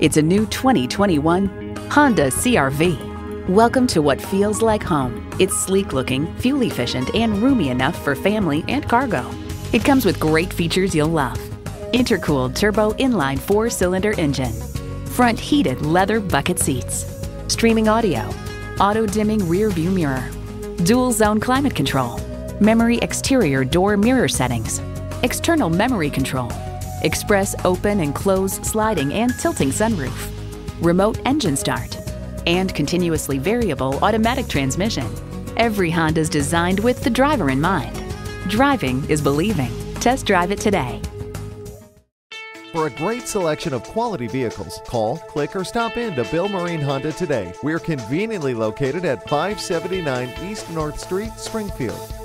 It's a new 2021 Honda CR-V. Welcome to what feels like home. It's sleek-looking, fuel-efficient, and roomy enough for family and cargo. It comes with great features you'll love. Intercooled turbo inline 4-cylinder engine, front heated leather bucket seats, streaming audio, auto-dimming rear-view mirror, dual-zone climate control, memory exterior door mirror settings, external memory control, express open and close sliding and tilting sunroof, remote engine start, and continuously variable automatic transmission. Every Honda is designed with the driver in mind. Driving is believing. Test drive it today. For a great selection of quality vehicles, call, click, or stop in to Bill Marine Honda today. We're conveniently located at 579 East North Street, Springfield.